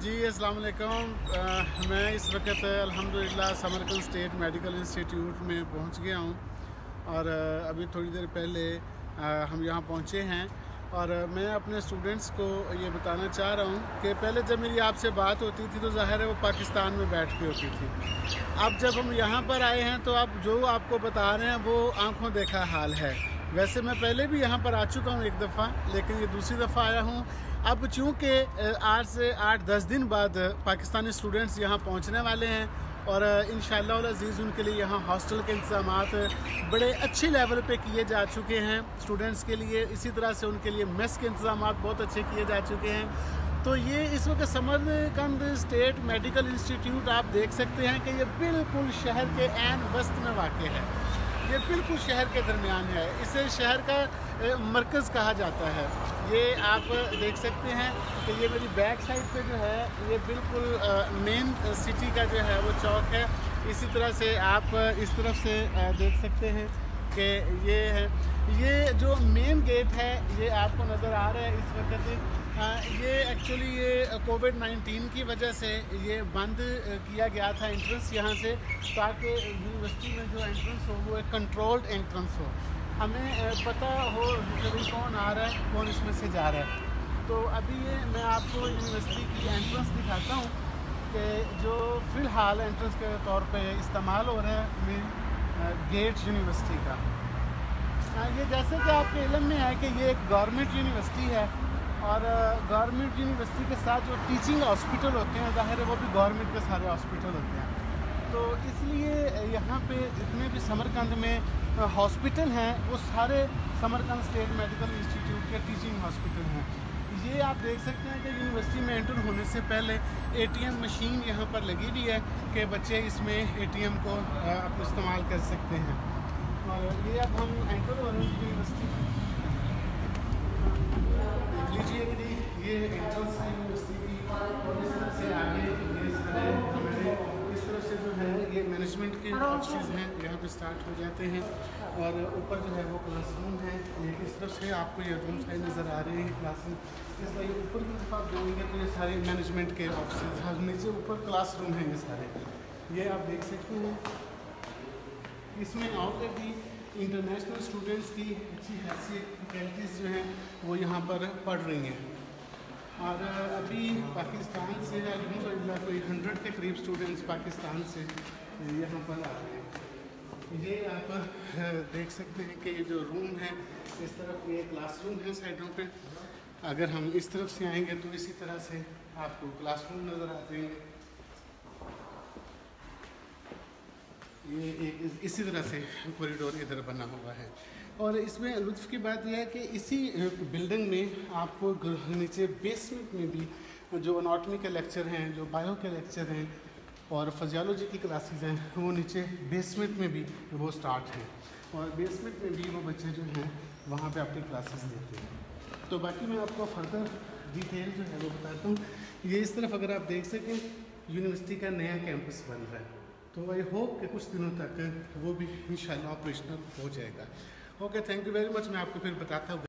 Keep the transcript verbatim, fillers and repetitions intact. जी अस्सलाम वालेकुम। मैं इस वक्त अल्हम्दुलिल्लाह समरकंद स्टेट मेडिकल इंस्टीट्यूट में पहुंच गया हूं और अभी थोड़ी देर पहले हम यहां पहुंचे हैं और मैं अपने स्टूडेंट्स को ये बताना चाह रहा हूं कि पहले जब मेरी आपसे बात होती थी तो ज़ाहिर है वो पाकिस्तान में बैठ के होती थी। अब जब हम यहाँ पर आए हैं तो आप जो आपको बता रहे हैं वो आँखों देखा हाल है। वैसे मैं पहले भी यहाँ पर आ चुका हूँ एक दफ़ा, लेकिन ये दूसरी दफ़ा आया हूँ। अब चूँकि आज से आठ दस दिन बाद पाकिस्तानी स्टूडेंट्स यहाँ पहुँचने वाले हैं और इंशाअल्लाह उल अज़ीज़ उनके लिए यहाँ हॉस्टल के इंतज़ाम बड़े अच्छे लेवल पे किए जा चुके हैं स्टूडेंट्स के लिए। इसी तरह से उनके लिए मेस के इंतज़ाम बहुत अच्छे किए जा चुके हैं। तो ये इस वक्त समरकंद स्टेट मेडिकल इंस्टीट्यूट आप देख सकते हैं कि ये बिल्कुल शहर के एन वस्त में वाक़ है। ये बिल्कुल शहर के दरमियान है, इसे शहर का मरकज़ कहा जाता है। ये आप देख सकते हैं कि ये मेरी बैक साइड पे जो है ये बिल्कुल मेन सिटी का जो है वो चौक है। इसी तरह से आप इस तरफ से देख सकते हैं कि ये है, ये जो मेन गेट है ये आपको नज़र आ रहा है इस वक्त। ये एक्चुअली ये कोविड नाइन्टीन की वजह से ये बंद किया गया था एंट्रेंस यहाँ से, ताकि यूनिवर्सिटी में जो एंट्रेंस हो वो कंट्रोल्ड एंट्रेंस हो, हमें पता हो कभी कौन आ रहा है कौन इसमें से जा रहा है। तो अभी ये मैं आपको यूनिवर्सिटी की एंट्रेंस दिखाता हूँ कि जो फ़िलहाल एंट्रेंस के तौर पे इस्तेमाल हो रहे हैं मेन गेट यूनिवर्सिटी का। ये जैसे कि आपके इल्म में है कि ये एक गवर्नमेंट यूनिवर्सिटी है और गवर्नमेंट यूनिवर्सिटी के साथ जो टीचिंग हॉस्पिटल होते हैं ज़ाहिर है वो भी गवर्नमेंट के सारे हॉस्पिटल होते हैं। तो इसलिए यहाँ पे जितने भी समरकंद में हॉस्पिटल हैं वो सारे समरकंद स्टेट मेडिकल इंस्टीट्यूट के टीचिंग हॉस्पिटल हैं। ये आप देख सकते हैं कि यूनिवर्सिटी में एंटर होने से पहले एटीएम मशीन यहाँ पर लगी हुई है कि बच्चे इसमें एटीएम को आप इस्तेमाल कर सकते हैं। और ये अब हम एंटर हो रहे हैं यूनिवर्सिटी में, देख लीजिए कि ये एंट्रेंस है यूनिवर्सिटी की और इस तरह से आगे इस तरफ से जो है ये मैनेजमेंट के ऑफिस हैं यहाँ पे स्टार्ट हो जाते हैं और ऊपर जो है वो क्लासरूम है। ये इस तरफ से आपको ये रूम साइड नज़र आ रहे हैं क्लासेस, इसलिए ऊपर की तरफ आप देखेंगे तो ये सारे मैनेजमेंट के ऑफिस और नीचे ऊपर क्लासरूम हैं ये सारे। ये आप देख सकते हैं इसमें ऑलरेडी इंटरनेशनल स्टूडेंट्स की अच्छी खासी फैकल्टीज़ जो हैं वो यहाँ पर पढ़ रही हैं। और अभी पाकिस्तान से अलहमदुलिल्लाह कोई हंड्रेड के करीब स्टूडेंट्स पाकिस्तान से यहाँ पर आ रहे हैं। ये आप देख सकते हैं कि ये जो रूम है इस तरफ ये क्लासरूम है साइडों पे। अगर हम इस तरफ से आएंगे तो इसी तरह से आपको क्लासरूम नज़र आ जाएंगे। ये इसी तरह से कॉरिडोर इधर बना हुआ है और इसमें लुत्फ़ की बात यह है कि इसी बिल्डिंग में आपको नीचे बेसमेंट में भी जो एनाटॉमी के लेक्चर हैं, जो बायो के लेक्चर हैं और फिजियोलॉजी की क्लासेस हैं वो नीचे बेसमेंट में भी वो स्टार्ट हैं और बेसमेंट में भी वो बच्चे जो हैं वहाँ पे अपनी क्लासेस देते हैं। तो बाकी मैं आपको फर्दर डिटेल जो है वो बताता हूँ। ये इस तरफ अगर आप देख सकें यूनिवर्सिटी का नया कैंपस बन रहा है, तो आई होप कि कुछ दिनों तक वो भी इंशाल्लाह ऑपरेशनल हो जाएगा। Okay, thank you very much. मैं आपको फिर बताता हूँ।